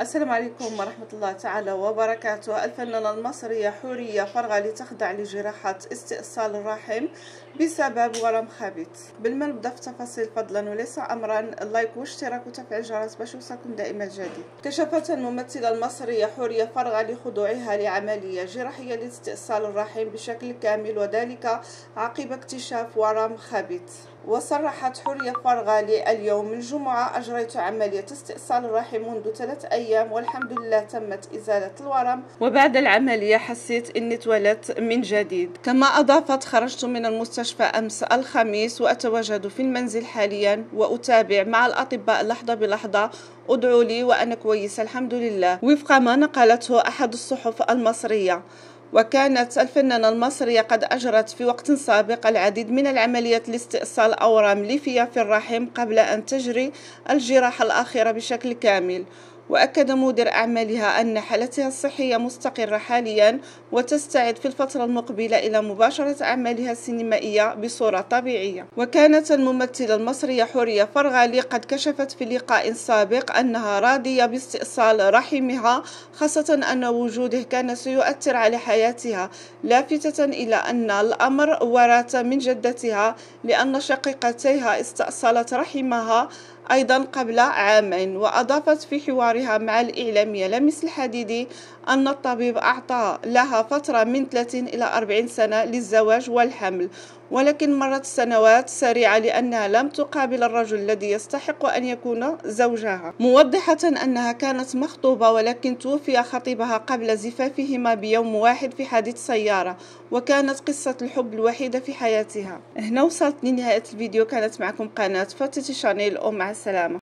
السلام عليكم ورحمة الله تعالى وبركاته. الفنانة المصرية حورية فرغلي تخضع لجراحات استئصال الرحم بسبب ورم خبيث. بالمبدأ في تفاصيل فضلا وليس أمرا، اللايك واشتراك وتفعيل الجرس باش يوصلكم دائما الجديد. كشفت الممثلة المصرية حورية فرغلي خضوعها لعملية جراحية لاستئصال الرحم بشكل كامل، وذلك عقب اكتشاف ورم خبيث. وصرحت حورية فرغلي اليوم الجمعة: أجريت عملية استئصال الرحم منذ 3 أيام والحمد لله تمت إزالة الورم، وبعد العملية حسيت إني اتولدت من جديد. كما أضافت: خرجت من المستشفى أمس الخميس وأتواجد في المنزل حاليا وأتابع مع الأطباء لحظة بلحظة، أدعوا لي وأنا كويسة الحمد لله، وفق ما نقلته أحد الصحف المصرية. وكانت الفنانة المصرية قد أجرت في وقت سابق العديد من العمليات لاستئصال أورام ليفية في الرحم قبل أن تجري الجراحة الأخيرة بشكل كامل. وأكد مدير أعمالها أن حالتها الصحية مستقرة حاليا، وتستعد في الفترة المقبلة إلى مباشرة أعمالها السينمائية بصورة طبيعية. وكانت الممثلة المصرية حورية فرغلي قد كشفت في لقاء سابق أنها راضية باستئصال رحمها، خاصة أن وجوده كان سيؤثر على حياتها، لافتة إلى أن الأمر ورث من جدتها، لأن شقيقتيها استأصلت رحمها أيضا قبل عامين. وأضافت في حوارها مع الإعلامية لميس الحديدي أن الطبيب أعطى لها فترة من 30 إلى 40 سنة للزواج والحمل، ولكن مرت سنوات سريعة لأنها لم تقابل الرجل الذي يستحق أن يكون زوجها، موضحة أنها كانت مخطوبة ولكن توفي خطيبها قبل زفافهما بيوم واحد في حادث سيارة، وكانت قصة الحب الوحيدة في حياتها. هنا وصلت لنهاية الفيديو، كانت معكم قناة فاتتي شانيل، ومع السلامة.